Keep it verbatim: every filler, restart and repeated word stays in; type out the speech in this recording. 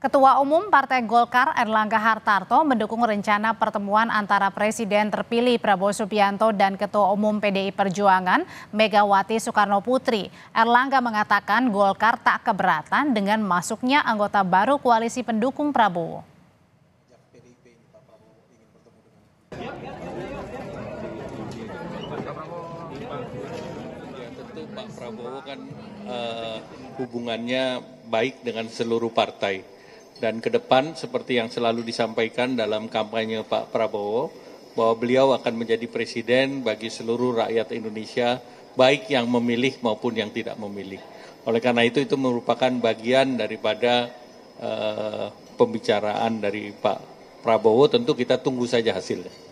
Ketua Umum Partai Golkar Airlangga Hartarto mendukung rencana pertemuan antara Presiden terpilih Prabowo Subianto dan Ketua Umum P D I Perjuangan Megawati Soekarnoputri. Airlangga mengatakan Golkar tak keberatan dengan masuknya anggota baru koalisi pendukung Prabowo. Tentu Pak Prabowo kan eh, hubungannya baik dengan seluruh partai. Dan ke depan seperti yang selalu disampaikan dalam kampanye Pak Prabowo, bahwa beliau akan menjadi presiden bagi seluruh rakyat Indonesia, baik yang memilih maupun yang tidak memilih. Oleh karena itu, itu merupakan bagian daripada uh, pembicaraan dari Pak Prabowo, tentu kita tunggu saja hasilnya.